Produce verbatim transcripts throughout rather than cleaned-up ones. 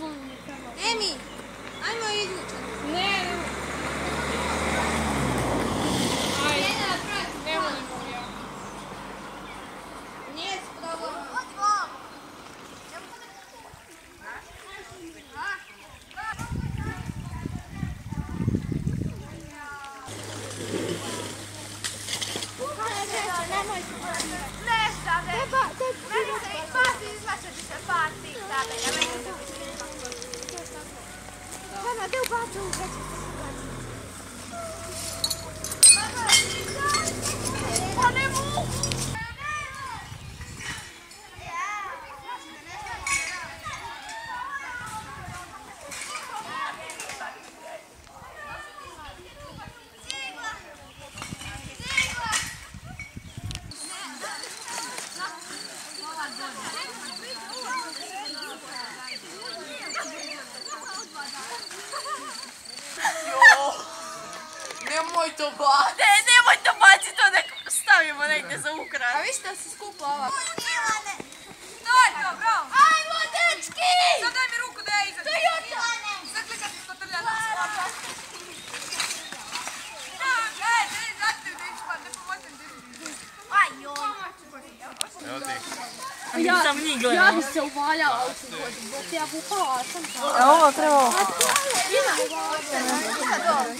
Emi, ajmo izvući. Ne, ne. Ajde, ne volim ja. Nije spravo. Nemoj to baciti! Ne, nemoj to baciti, to nek stavimo negdje za ukrat. A viš da se skupa ova? To je to, bravo! Ajmo, dečki! Sad daj mi ruku da ja izađem. To je to! Sad klikati što trljati. Gaj, da je zatim da išla, ne pomoćem dečki. Ajoj! Evo ti. Nisam ni gledala. Ja bi se uvaljala u tu godinu, zbog te ja bukala sam tako. E ovo treba ovo. Ima! Ima dobro.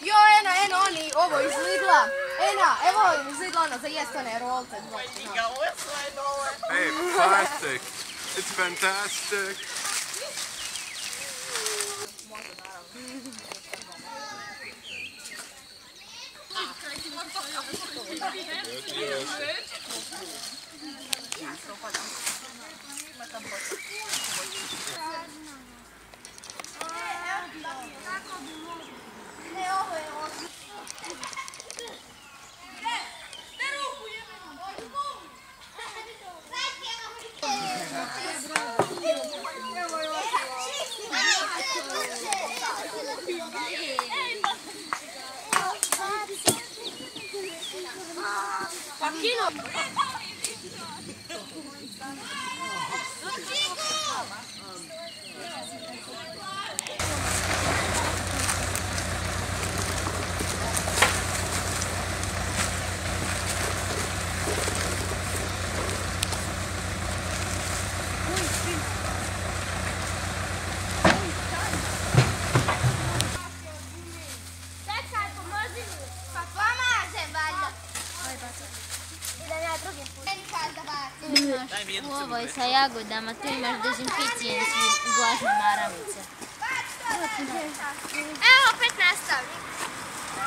Jo, eno, eno, oni ovo izligla. Ena, evo izligla ono za jest one rolte. Hey, plastic. It's fantastic. Ovo je sa jagodama, tu imaš dezinficijenci i vlažne maramice. Evo opet nastavnik.